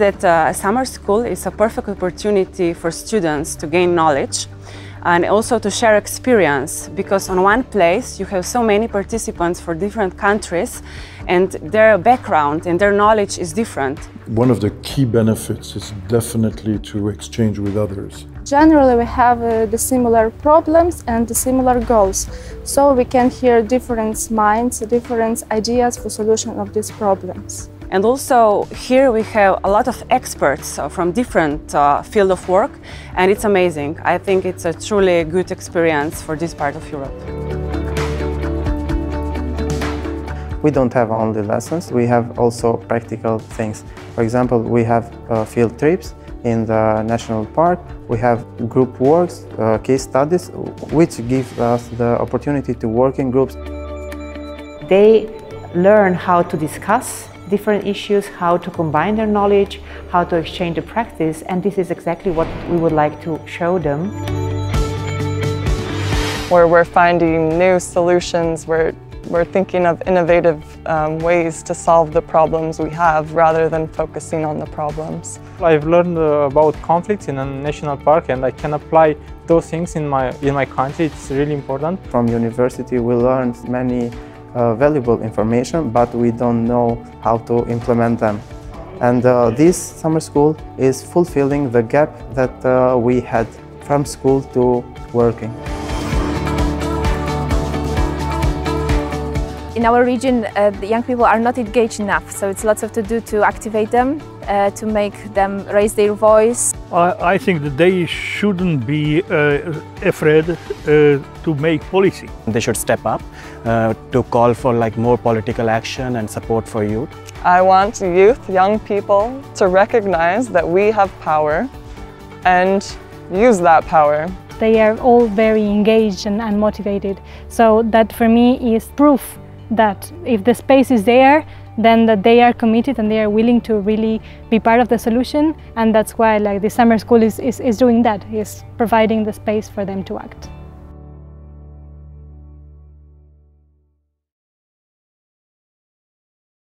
that summer school is a perfect opportunity for students to gain knowledge and also to share experience, because on one place you have so many participants for different countries and their background and their knowledge is different. One of the key benefits is definitely to exchange with others. Generally we have the similar problems and the similar goals, so we can hear different minds, different ideas for solution of these problems. And also here we have a lot of experts from different field of work, and it's amazing. I think it's a truly good experience for this part of Europe. We don't have only lessons, we have also practical things. For example, we have field trips in the national park, we have group works, case studies, which give us the opportunity to work in groups. They learn how to discuss different issues, how to combine their knowledge, how to exchange the practice, and this is exactly what we would like to show them. Where we're finding new solutions, we're thinking of innovative ways to solve the problems we have rather than focusing on the problems. I've learned about conflicts in a national park, and I can apply those things in my country. It's really important. From university we learned many valuable information, but we don't know how to implement them. And this summer school is fulfilling the gap that we had from school to working. In our region, the young people are not engaged enough, so it's lots of to do to activate them, to make them raise their voice. I think that they shouldn't be afraid to make policy. They should step up to call for more political action and support for youth. I want youth, young people, to recognize that we have power and use that power. They are all very engaged and motivated, so that for me is proof that if the space is there, then that they are committed and they are willing to really be part of the solution. And that's why the summer school is doing that, is providing the space for them to act.